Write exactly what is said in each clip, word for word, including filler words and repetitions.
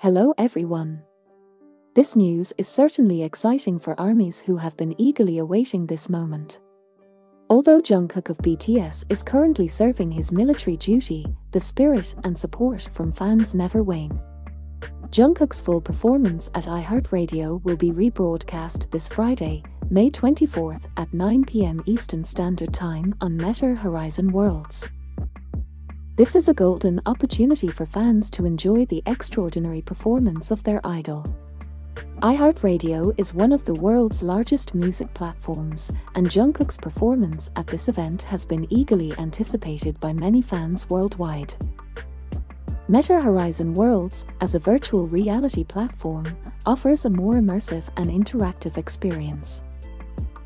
Hello everyone. This news is certainly exciting for ARMYs who have been eagerly awaiting this moment. Although Jungkook of B T S is currently serving his military duty, the spirit and support from fans never wane. Jungkook's full performance at iHeartRadio will be rebroadcast this Friday, May twenty-fourth at nine p m Eastern Standard Time on Meta Horizon Worlds. This is a golden opportunity for fans to enjoy the extraordinary performance of their idol. iHeartRadio is one of the world's largest music platforms, and Jungkook's performance at this event has been eagerly anticipated by many fans worldwide. Meta Horizon Worlds, as a virtual reality platform, offers a more immersive and interactive experience.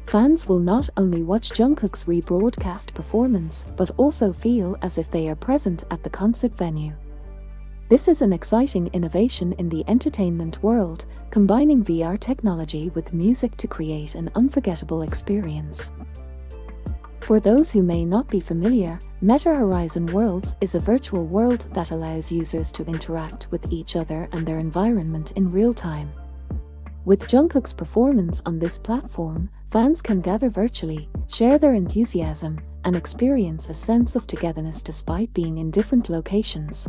Fans will not only watch Jungkook's rebroadcast performance but also feel as if they are present at the concert venue. This is an exciting innovation in the entertainment world, combining V R technology with music to create an unforgettable experience. For those who may not be familiar, Meta Horizon Worlds is a virtual world that allows users to interact with each other and their environment in real time. With Jungkook's performance on this platform, fans can gather virtually, share their enthusiasm, and experience a sense of togetherness despite being in different locations.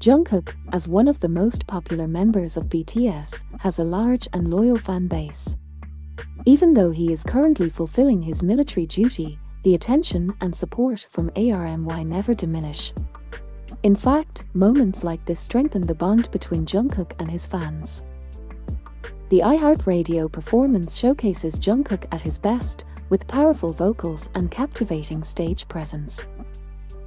Jungkook, as one of the most popular members of B T S, has a large and loyal fan base. Even though he is currently fulfilling his military duty, the attention and support from ARMY never diminish. In fact, moments like this strengthen the bond between Jungkook and his fans. The iHeartRadio performance showcases Jungkook at his best, with powerful vocals and captivating stage presence.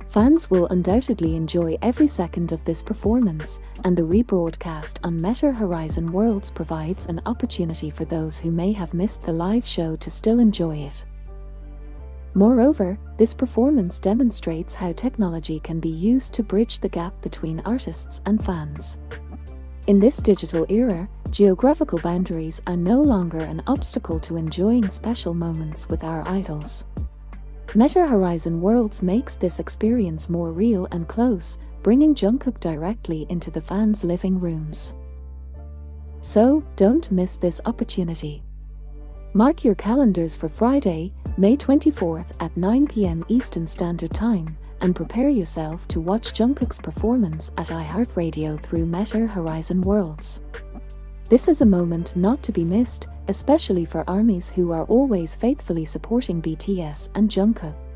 Fans will undoubtedly enjoy every second of this performance, and the rebroadcast on Meta Horizon Worlds provides an opportunity for those who may have missed the live show to still enjoy it. Moreover, this performance demonstrates how technology can be used to bridge the gap between artists and fans. In this digital era, geographical boundaries are no longer an obstacle to enjoying special moments with our idols. Meta Horizon Worlds makes this experience more real and close, bringing Jungkook directly into the fans' living rooms. So, don't miss this opportunity. Mark your calendars for Friday, May twenty-fourth at nine p m Eastern Standard Time, and prepare yourself to watch Jungkook's performance at iHeartRadio through Meta Horizon Worlds. This is a moment not to be missed, especially for ARMYs who are always faithfully supporting B T S and Jungkook.